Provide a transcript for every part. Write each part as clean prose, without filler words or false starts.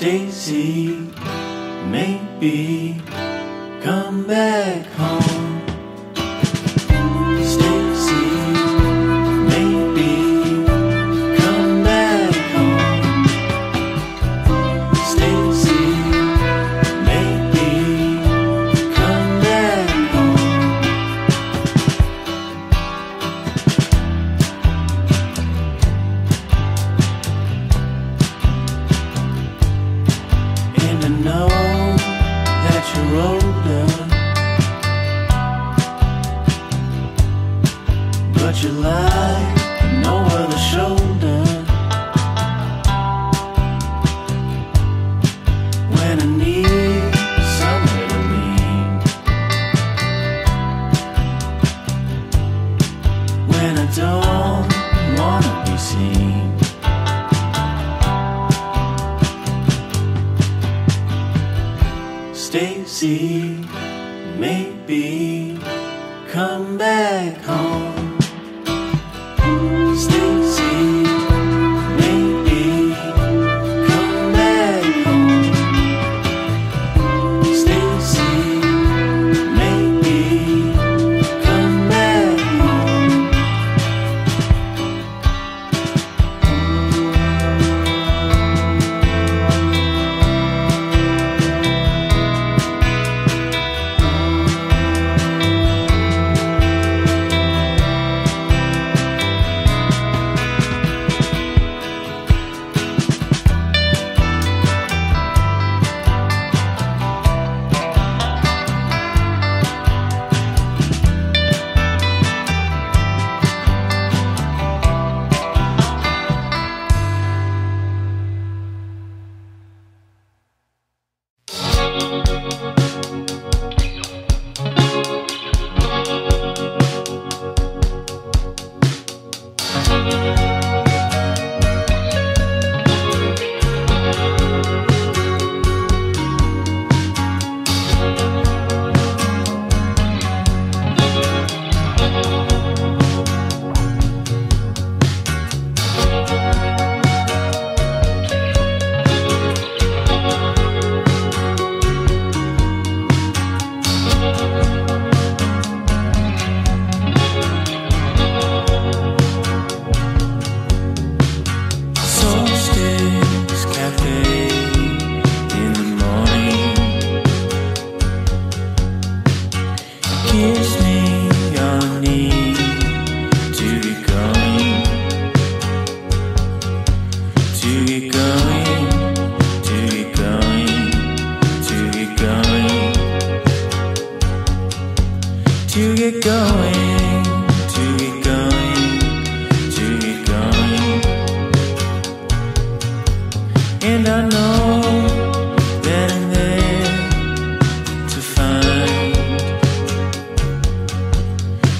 Daisy, maybe come back home. But you lie, no other shoulder. When I need something to lean, when I don't wanna be seen, Stacy, maybe come back home.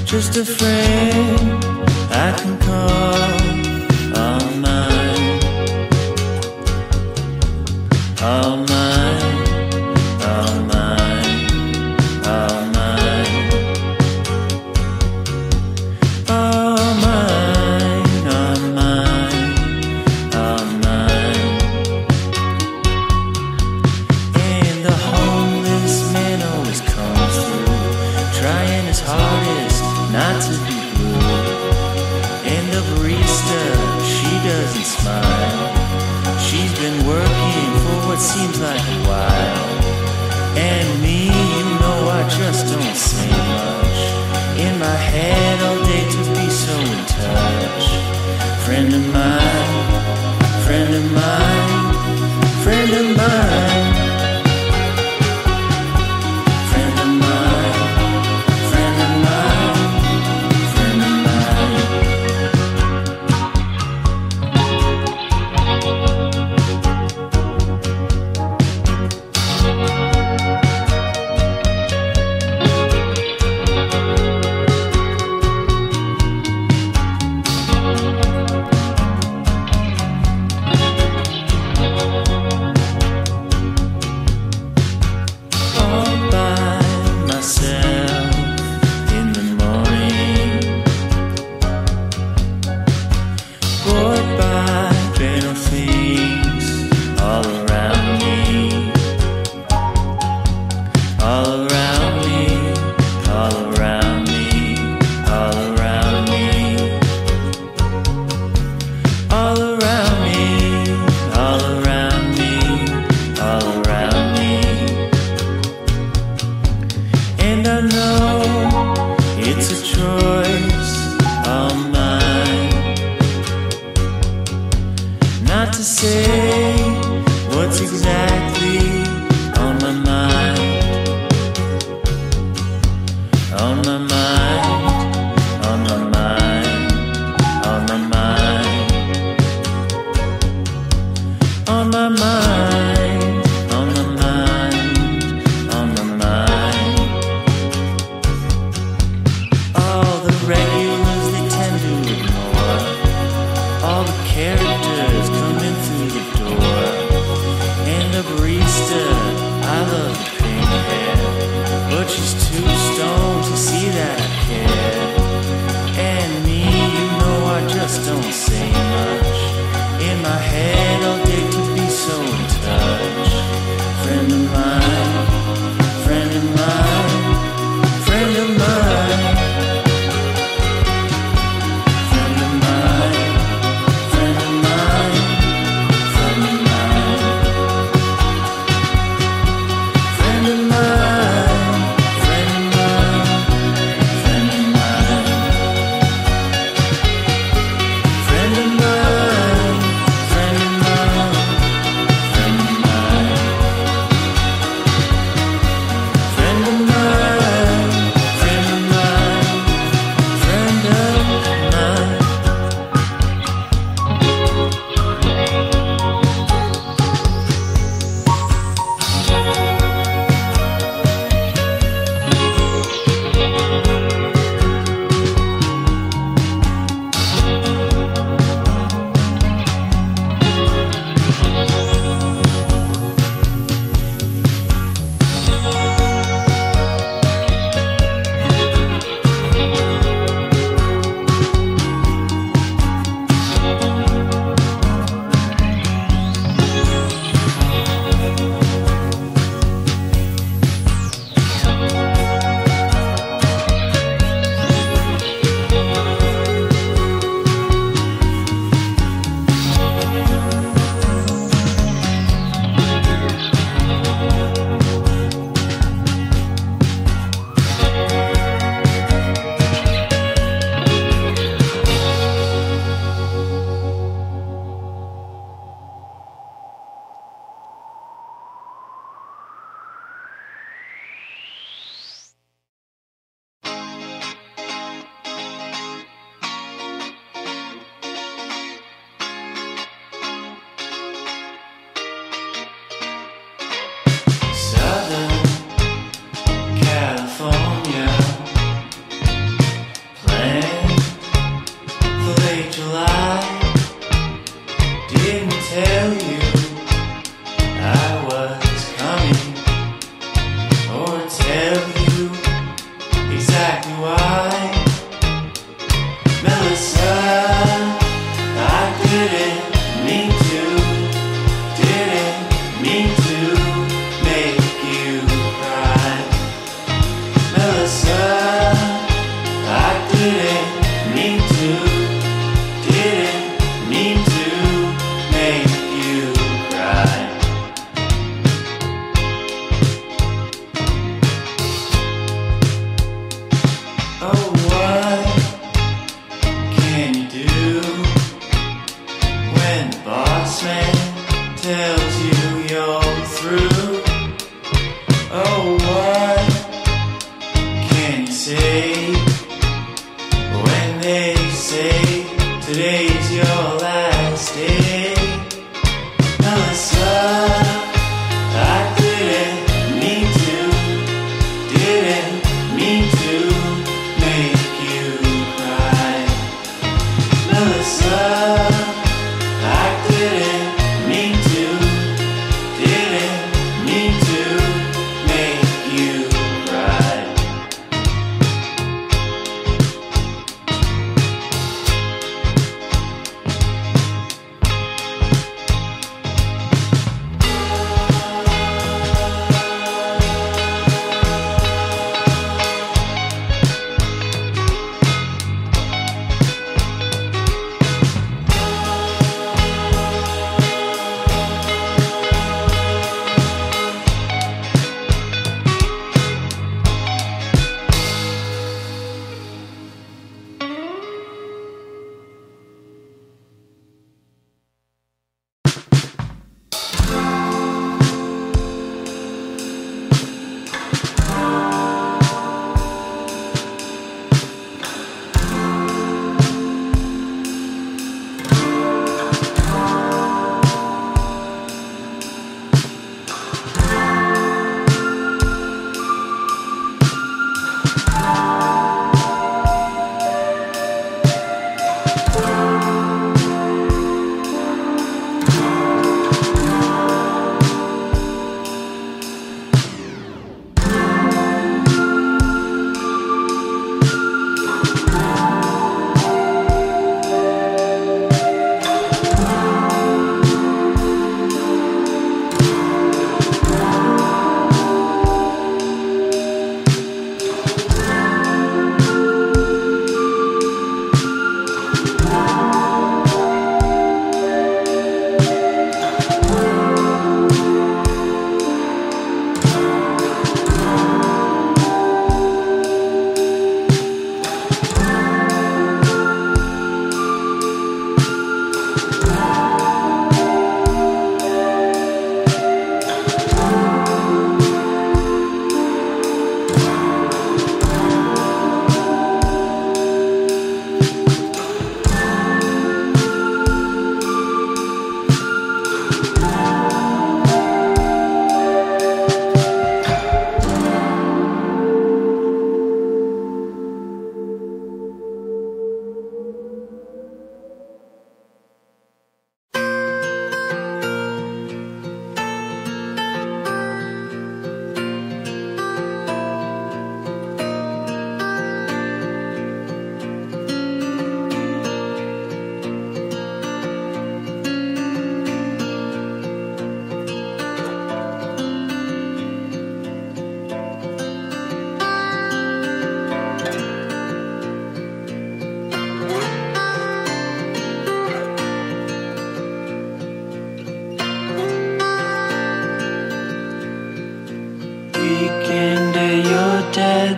Just a friend I can call all mine, all mine, all mine, all mine, all mine, all mine, all mine. And the homeless man always comes through, trying his hardest not to be blue. And the barista, she doesn't smile. She's been working for what seems like a while. And me, you know, I just don't say much. In my head all day to be so in touch. Friend of mine, friend of mine, friend of mine. not to say what's exactly on my mind, on my mind, on my mind, on my mind, on my mind. Characters coming through the door, and the barista, I love the pink hair, but she's too stoned to see that I care. And me, you know I just don't say much. In my head I'll get to be so in touch. Friend of mine, friend of mine, friend of mine. What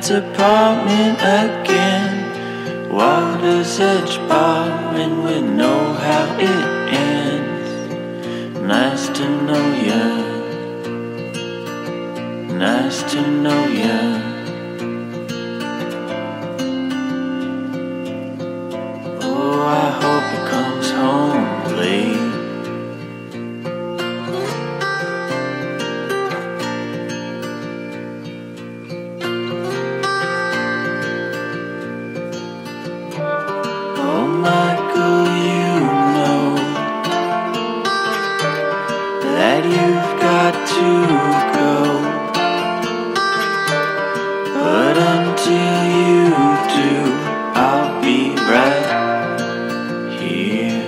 dad's apartment again. Water's edge barring, we know how it ends. Nice to know ya, nice to know ya. Michael, you know that you've got to go, but until you do, I'll be right here.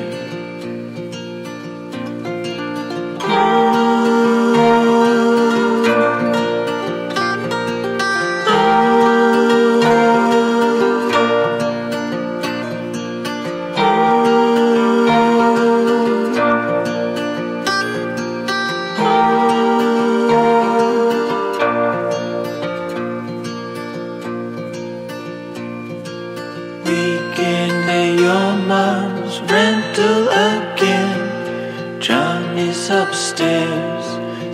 Mom's rental again. Johnny's upstairs,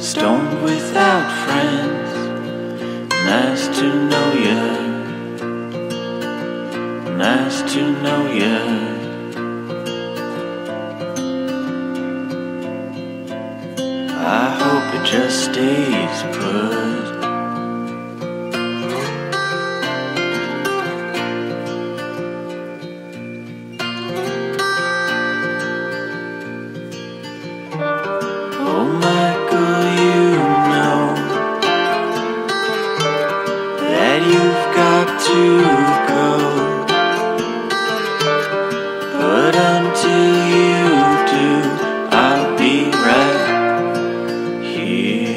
stoned without friends. Nice to know ya, nice to know ya. I hope it just stays put. You've got to go, but until you do, I'll be right here.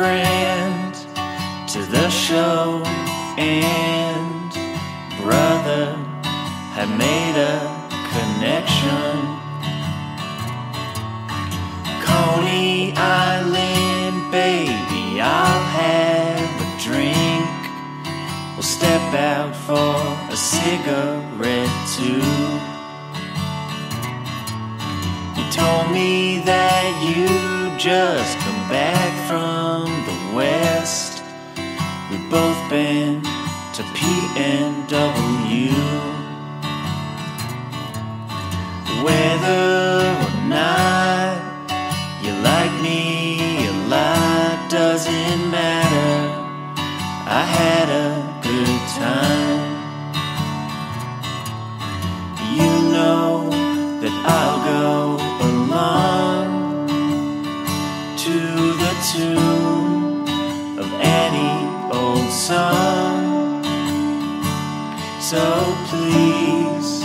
Friend to the show, and brother had made a connection. Coney Island, baby, I'll have a drink. We'll step out for a cigarette too. You told me that you just come back from the west. We've both been to P&W. Whether or not you like me a lot doesn't matter. I had a good time. You know that I'll go tune of any old song, so please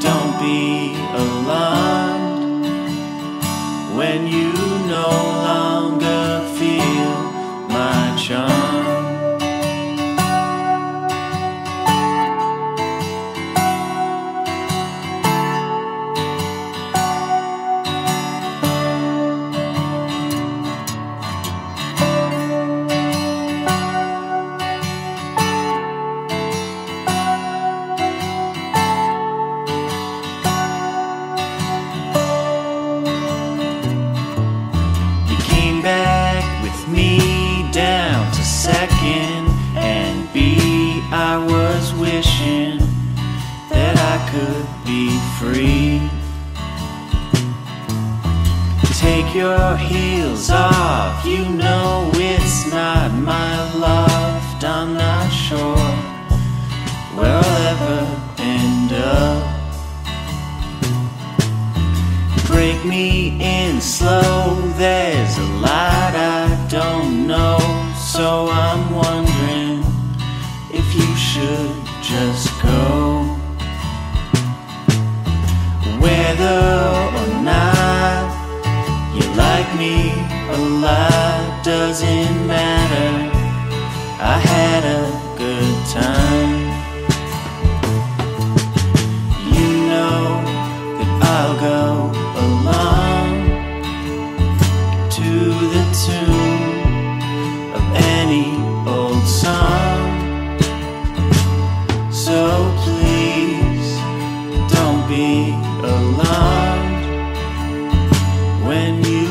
don't be alarmed when you no longer feel my charm. be free. Take your heels off, you know it's not my loft. I'm not sure where I'll ever end up. Break me in slow, there's a lot I don't know, so I'm wondering if you should just go. Whether or not you like me a lot doesn't matter, I had a good time. You know that I'll go along to the tune of any old song, so please don't be alone. Yeah.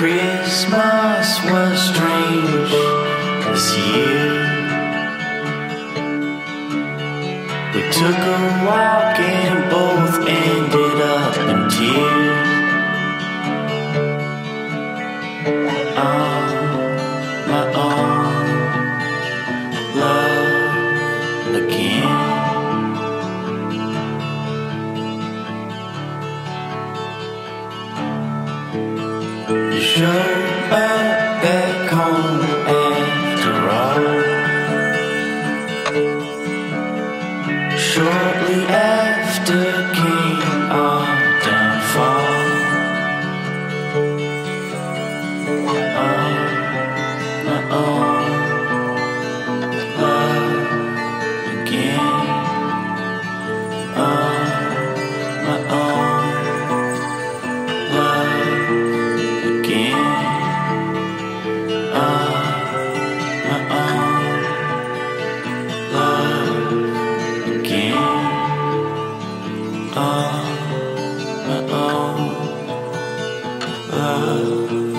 Christmas was strange this year. We took a walk and both ended up in tears. On my own, love again. You showed up back home after all. Shortly after came our downfall. On my own, love again. On my own, love. On my own, love.